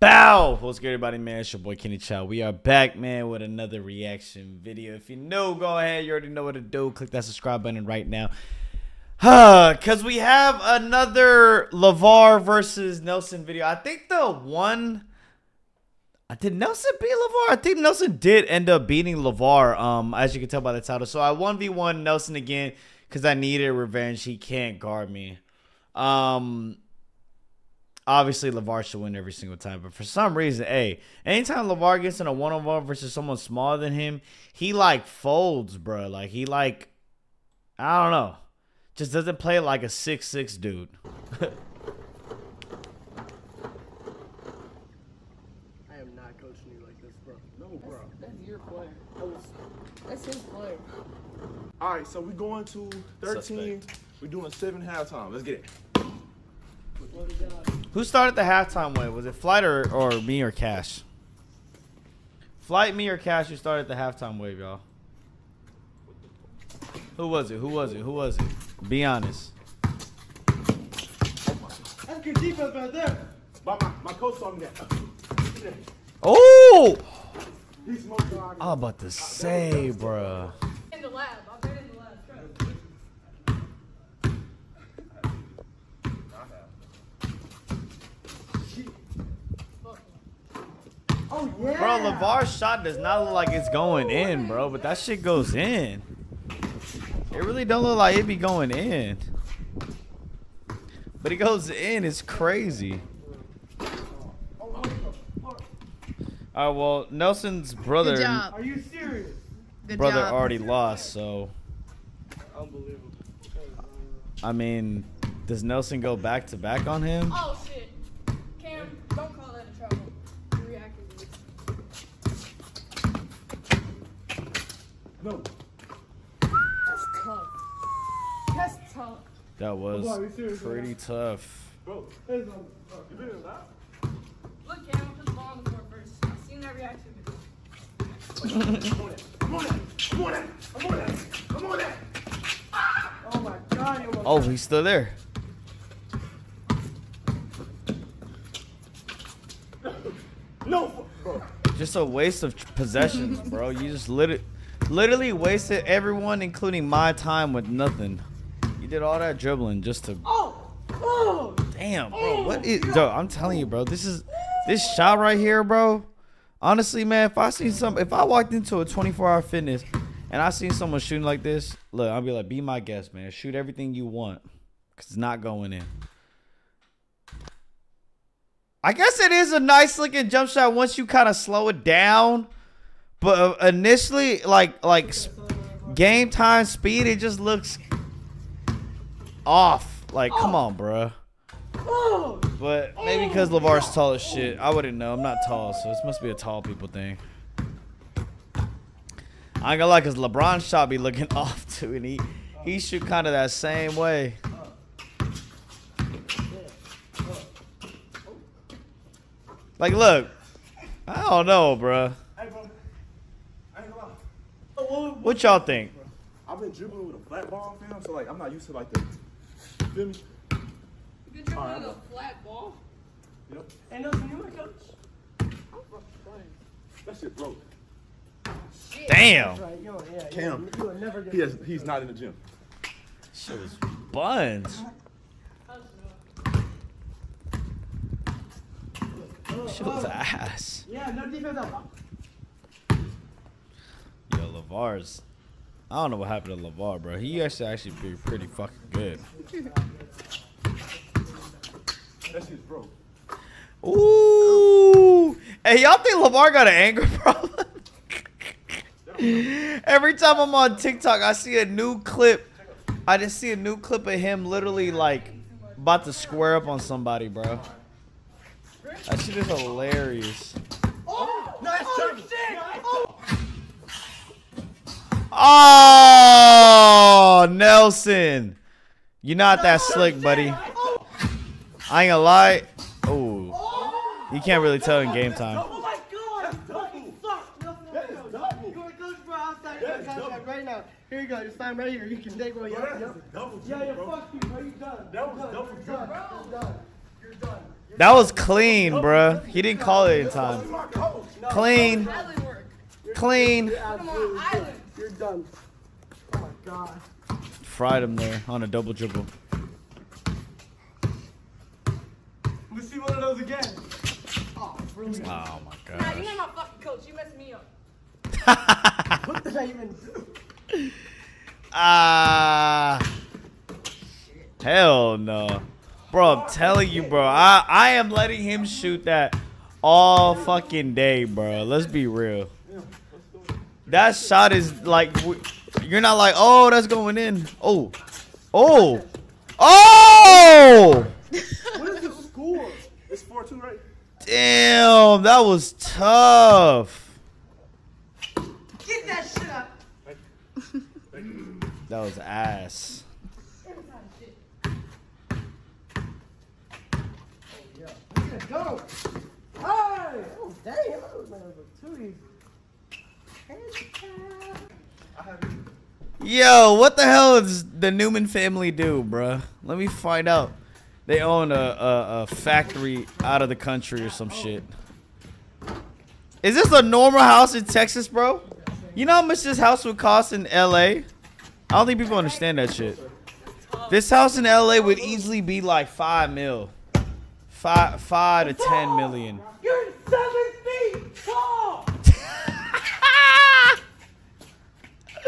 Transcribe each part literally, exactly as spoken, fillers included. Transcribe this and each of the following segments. Bow! What's good, everybody, man? It's your boy Kenny Chao. We are back, man, with another reaction video. If you know, go ahead. You already know what to do. Click that subscribe button right now. Huh? Because we have another LaVar versus Nelson video. I think the one... Did Nelson beat LaVar? I think Nelson did end up beating LaVar, um, as you can tell by the title. So I one v one Nelson again because I needed revenge. He can't guard me. Um... Obviously, LaVar should win every single time. But for some reason, hey, anytime LaVar gets in a one-on-one versus someone smaller than him, he, like, folds, bro. Like, he, like, I don't know. Just doesn't play like a six six dude. I am not coaching you like this, bro. No, bro. That's, that's your play. That was, that's his play. All right, so we're going to thirteen. Suspect. We're doing seven halftime. Let's get it. Who started the halftime wave? Was it Flight or, or me or Cash? Flight, me, or Cash who started the halftime wave, y'all? Who was it? Who was it? Who was it? Be honest. That's good defense right there. My, my, my coach saw me that. Oh! I'm about to say, bruh. In the lab. I'm there in the lab. Oh, yeah. Bro, LaVar's shot does not look like it's going in, bro. But that shit goes in. It really don't look like it be going in. But it goes in. It's crazy. All right, well, Nelson's brother. Good job. Are you serious? Good brother job. Already lost, so. Unbelievable. I mean, does Nelson go back to back on him? Oh, shit. Cam, don't call that a trouble. No. That's tough. That's tough. That was pretty tough. Bro, look, Cam, I'll put the ball on the court first. I've seen that reaction before. I'm on that. I'm on that. I'm on that. I'm on that. Oh my god. Oh, he's still there. No, bro. Just a waste of possessions, bro. You just lit it. Literally wasted everyone, including my time, with nothing. You did all that dribbling just to. Oh, oh damn, bro! Oh, what is, bro? I'm telling you, bro. This is this shot right here, bro. Honestly, man, if I seen some, if I walked into a twenty-four hour fitness and I seen someone shooting like this, look, I'll be like, be my guest, man. Shoot everything you want, cause it's not going in. I guess it is a nice looking jump shot once you kind of slow it down. But initially, like, like game time speed, it just looks off. Like, come on, bro. But maybe because LaVar's tall as shit. I wouldn't know. I'm not tall, so this must be a tall people thing. I ain't gonna lie, because LeBron's shot be looking off, too. And he, he shoot kind of that same way. Like, look. I don't know, bro. What y'all think? I've been dribbling with a flat ball, fam, so like I'm not used to like the. You feel me? You've been dribbling right, with a flat ball? Yep. And Nelson, you my coach? I'm playing. That shit broke. Shit. Damn. That's right. Yo, yeah, Cam. You, you never he has, he's not in the gym. Shit was buns. Shit was ass. Yeah, no defense up. LaVar's, I don't know what happened to LaVar, bro. He actually actually be pretty fucking good. That shit's broke. Ooh, hey, y'all think LaVar got an anger problem? Every time I'm on TikTok, I see a new clip. I just see a new clip of him literally like about to square up on somebody, bro. That shit is hilarious. Oh, nice turkey. Oh, Nelson, you're not that slick, buddy. I ain't gonna lie. Oh, you can't really tell in game time. Oh my god, that's fucking fucked. You're a coach, bro. Outside your contract right now. Here you go. You sign right here. You can take one. Yeah, yeah, fuck you, bro. You done. That was double. You're done. You're done. You're That was clean, bruh. He didn't call it in time. Clean. Clean. You're done. Oh my god. Fried him there on a double dribble. Let's see one of those again. Oh, brilliant. Oh my god. Nah, you're not my fucking coach. You messed me up. What did I even do? Ah. Uh, hell no. Bro, I'm telling you, bro. I, I am letting him shoot that all fucking day, bro. Let's be real. That shot is like, you're not like, oh, that's going in. Oh. Oh. Oh! What is the score? It's four two, right? Damn, that was tough. Get that shit up. That was ass. Go! Hey! Oh, damn! That was like two. Yo, what the hell does the Newman family do, bruh? Let me find out. They own a, a, a factory out of the country or some shit. Is this a normal house in Texas, bro? You know how much this house would cost in L A? I don't think people understand that shit. This house in L A would easily be like five mil. Five, five to ten million. You're seven feet tall.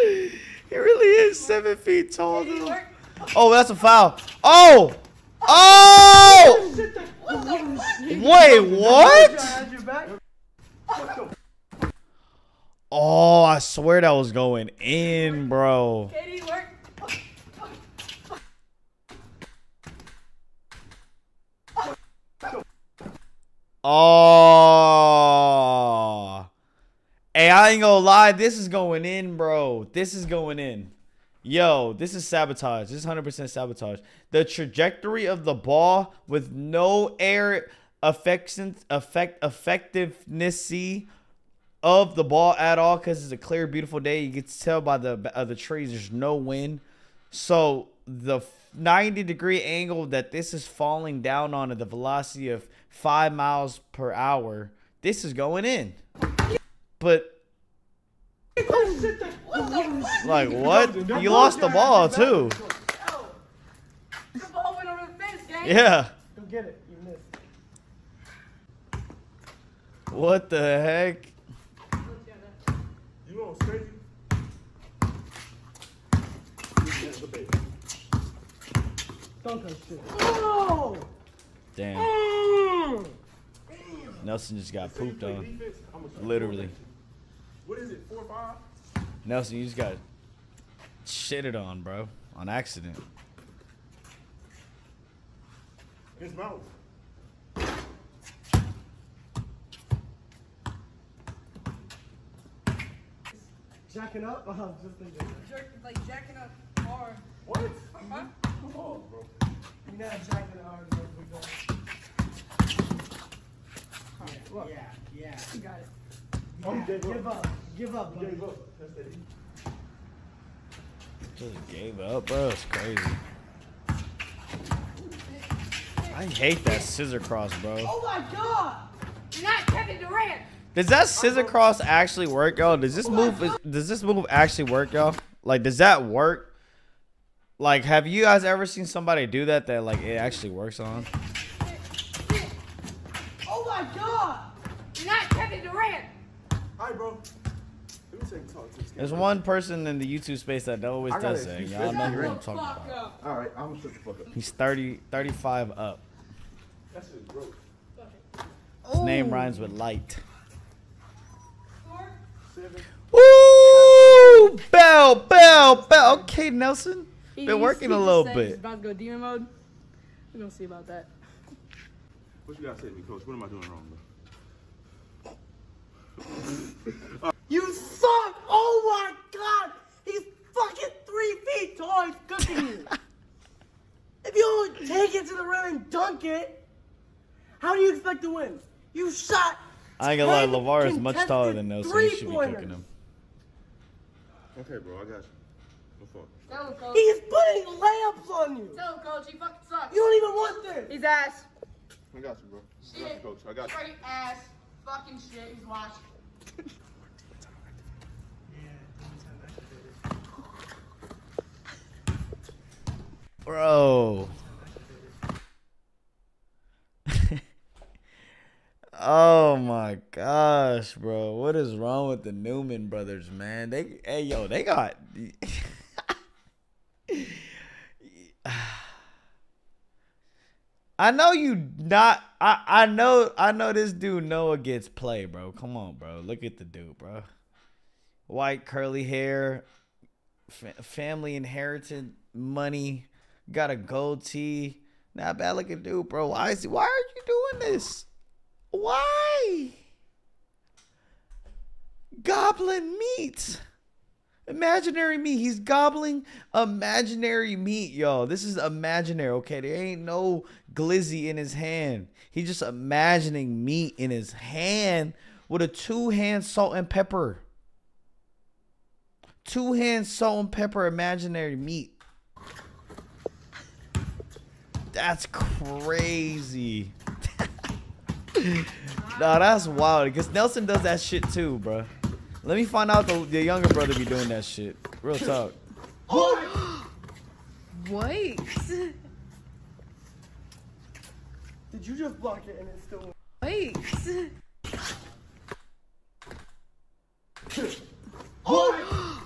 He really is seven feet tall, dude. Oh, that's a foul. Oh, oh. Wait, what? Oh, I swear that was going in, bro. Oh, hey, I ain't gonna lie. This is going in, bro. This is going in. Yo, this is sabotage. This is one hundred percent sabotage. The trajectory of the ball with no air affection, effect, effectiveness of the ball at all because it's a clear, beautiful day. You can tell by the, uh, the trees. There's no wind. So the ninety degree angle that this is falling down on at the velocity of five miles per hour, this is going in. But like, what? You lost the ball too. Yeah. What the heck? You want crazy? Don't touch shit. Oh! Damn. Mm. Nelson just got pooped on. Literally. What is it, four or five? Nelson, you just got shitted on, bro. On accident. His mouth. Jacking up? Uh-huh. Just thinking. Jerk, like jacking up hard. What? Uh-huh. Come on, bro. You're not jacking it hard enough. We're going. Yeah, yeah. You got it. Yeah. I'm dead. Give up. Give up, bro. Gave up. That's it. Just gave up, bro. It's crazy. I hate that scissor cross, bro. Oh my god! You're not Kevin Durant! Does that scissor cross actually work, y'all? Does this move does this move actually work, y'all? Like, does that work? Like, have you guys ever seen somebody do that that, like, it actually works on? Oh, my God. You're not Kevin Durant. All right, bro. Let me take a talk to this guy. There's one person in the YouTube space that always does that. Y'all know who I'm talking about. All right, I'm going to shut the fuck up. He's thirty, thirty-five up. That's his bro. His name rhymes with light. Four, seven. Woo! Bell, bell, bell. Okay, Nelson. He's been working a little bit. He's about to go demon mode. We're going to see about that. What you got to say to me, Coach? What am I doing wrong, bro? You suck! Oh, my God! He's fucking three feet tall. He's cooking you. If you don't take it to the rim and dunk it, how do you expect to win? You shot. I ain't going to lie. LaVar is much taller than Nelson. You should be cooking him. Okay, bro. I got you. He's putting layups on you. Tell him, Coach. He fucking sucks. You don't even want this. He's ass. I got you, bro. Shit. I got you, coach. I got you. Straight ass fucking shit. He's watching. Bro. Oh my gosh, bro. What is wrong with the Newman brothers, man? They hey yo, they got I know you not I, I know I know this dude Noah gets play, bro. Come on, bro. Look at the dude, bro. White curly hair, fa family inherited money, got a goatee. Not bad looking dude, bro. Why is he, why are you doing this? Why? Goblin meat. Imaginary meat. He's gobbling imaginary meat, y'all. This is imaginary, okay? There ain't no glizzy in his hand. He's just imagining meat in his hand with a two-hand salt and pepper. Two-hand salt and pepper imaginary meat. That's crazy. Nah, that's wild. Cause Nelson does that shit too, bro. Let me find out the, the younger brother be doing that shit. Real talk. Oh! What? Did you just block it and it still? Wait. Oh!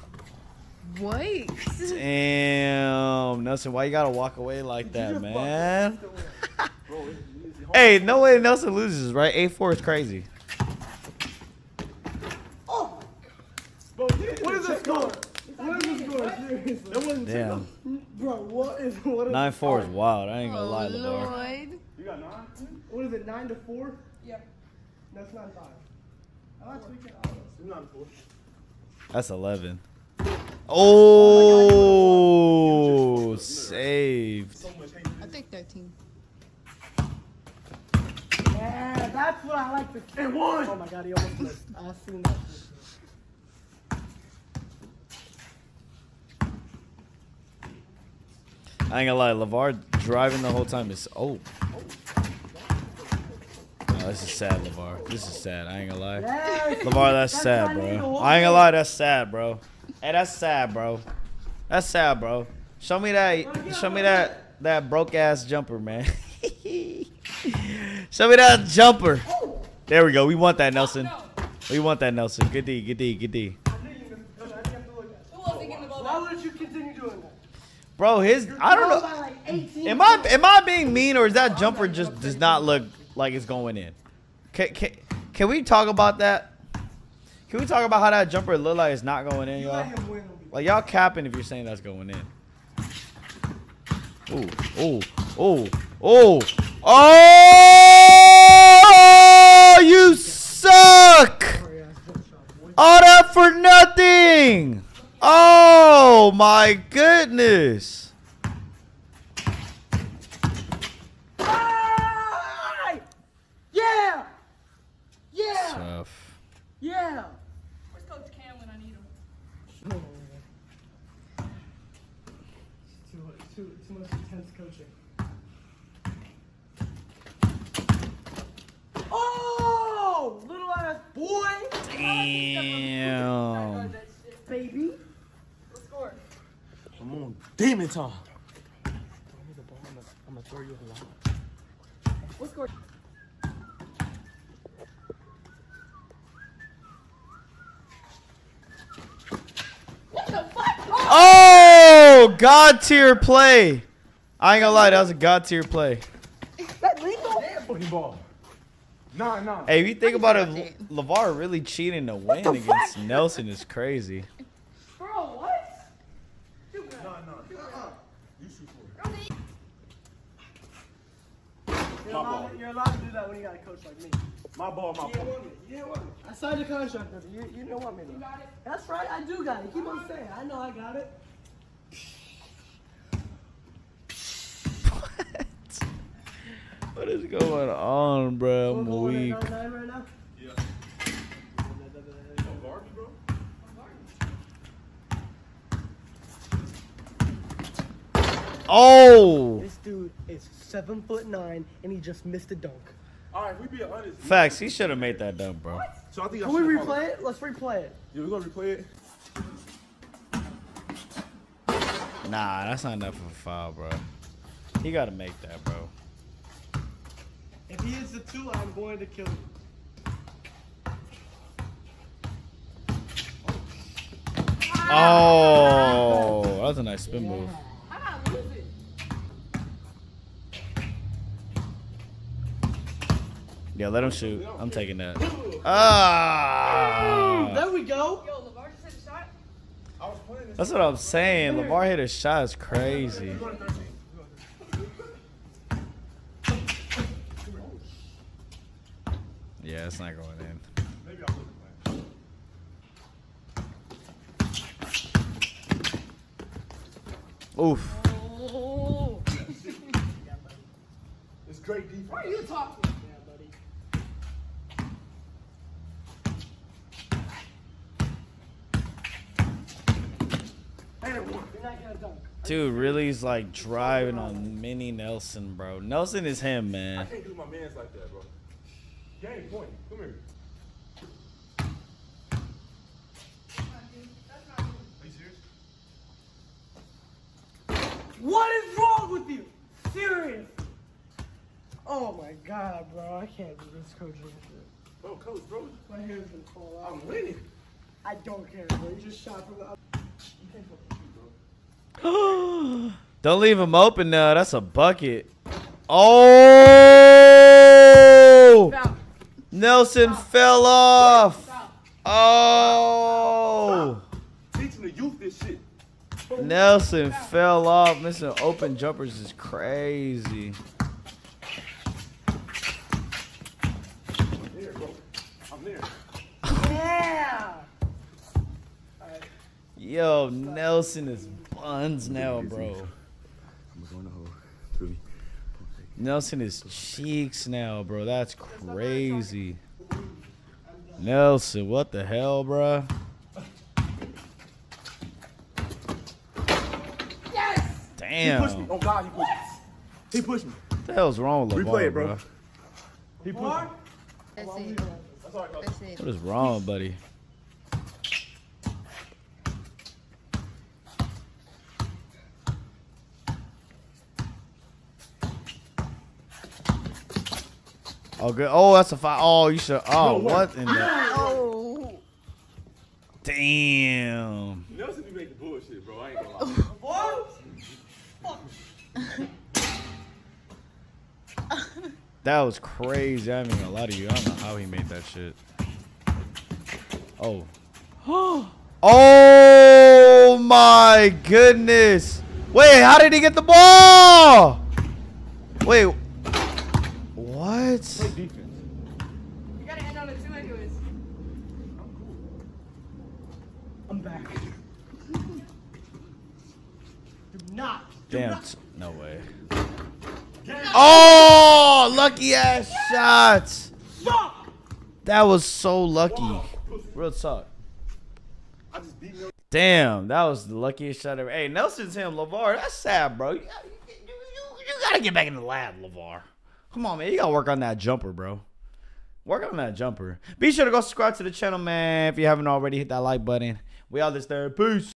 Wait. Damn, Nelson, why you gotta walk away like Did that, man? Hey, no way Nelson loses, right? A four is crazy. Oh! Bro, what is the score? What is the score? Seriously. That wasn't Damn. Bro, what is what is nine four is wild. I ain't gonna oh, lie, LaVar. You got nine? What is it, nine to four? Yeah. That's not five. I'm not tweaking out. It's nine to four. That's eleven. Oh! Oh, saved. I think thirteen. Yeah, that's what I like to see. It won! Oh my god, he almost flipped. I assume that. I ain't gonna lie, LaVar driving the whole time is. Oh. Oh, this is sad, LaVar. This is sad. I ain't gonna lie. Yes. LaVar, that's, that's sad, bro. I ain't gonna lie, that's sad, bro. Hey, that's sad, bro. That's sad, bro. Show me that. Show me that. That broke ass jumper, man. Show me that jumper. There we go. We want that, Nelson. We want that, Nelson. Good D, good D, good D. Why would you continue doing that? Bro, his I don't know. Am I am I being mean or is that jumper just does not look like it's going in? Can can, can we talk about that? Can we talk about how that jumper look like it's not going in, y'all? Like y'all capping if you're saying that's going in. Ooh, ooh, ooh, ooh. Oh, you suck! All that for nothing! Oh my goodness! Ah! Yeah! Yeah! Tough. Yeah! Where's Coach Cam when I need him? Too, too, too much intense coaching. Oh, little ass boy! Damn, baby. Let's score. I'm on demon time. Throw me the ball. I'm gonna throw you a lot. Let's score. What the fuck? Oh, god tier play. I ain't gonna lie, that was a god tier play. That lethal. Damn, ball. No, no. Hey, if you think about it, LaVar really cheating to win against Nelson is crazy. Bro, what? No, no. You shoot for it. You're allowed, you're allowed to do that when you got a coach like me. My ball, my ball. You didn't want me. You didn't want me. I signed the contract with you. You didn't want me. You got it. That's right. I do got it. Keep on saying. I know I got it. What is going on, bro? I'm weak. Yeah. Oh! This dude is seven foot nine, and he just missed a dunk. All right, we be honest. Facts, he should have made that dunk, bro. What? So I think I Can we replay it? it? Let's replay it. Yeah, we're gonna replay it. Nah, that's not enough of a foul, bro. He gotta make that, bro. If he hits the two, I'm going to kill him. Oh, that was a nice spin yeah. move. I'm not losing. Yeah, let him shoot. I'm taking that. Ah! There we go. Yo, LaVar just hit a shot. I was playing this. That's what I'm saying. LaVar hit a shot. It's crazy. Yeah, it's not going in. Maybe I'll lose. Oof. Oh. It's great defense. Why are you talking? Yeah, buddy. Dude, really is like driving on mini Nelson, bro. Nelson is him, man. I can't do my mans like that, bro. Game point. Come here. What is wrong with you? Serious. Oh my God, bro. I can't do this coaching shit. Bro, coach, bro. My hair's been falling out. I'm winning. I don't care, bro. You just shot from the other. You can't fucking shoot, bro. Don't leave him open now. That's a bucket. Oh! Stop. Nelson Stop. fell off. Stop. Oh! Stop. Teaching the youth this shit. Nelson fell off. Missing open jumpers is crazy. I'm there, bro. I'm there. Yeah. Yo, Nelson is buns now, bro. Nelson is cheeks now, bro. That's crazy. Nelson, what the hell, bro? Damn. He pushed me. Oh, God, he pushed what? me. He pushed me. What the hell's wrong with LaVar, Replay it, bro. bro? He pushed me. That's it. That's all right, That's it. What is wrong, buddy? Oh, good. Oh, that's a five. Oh, you should. Oh, no, what? what in the? Oh. Damn. Nelson be making bullshit, bro. I ain't gonna lie. What? That was crazy. I ain't even gonna lie to you. I don't know how he made that shit. Oh. Oh my goodness. Wait, how did he get the ball? Wait. What? You gotta end on a two anyways. I'm cool. I'm back. Do not. Damn, no way. Oh, lucky ass shots. That was so lucky. Real talk. Damn, that was the luckiest shot ever. Hey, Nelson's him, LaVar. That's sad, bro. You, you, you, you gotta get back in the lab, LaVar. Come on, man. You gotta work on that jumper, bro. Work on that jumper. Be sure to go subscribe to the channel, man. If you haven't already, hit that like button. We out this there. Peace.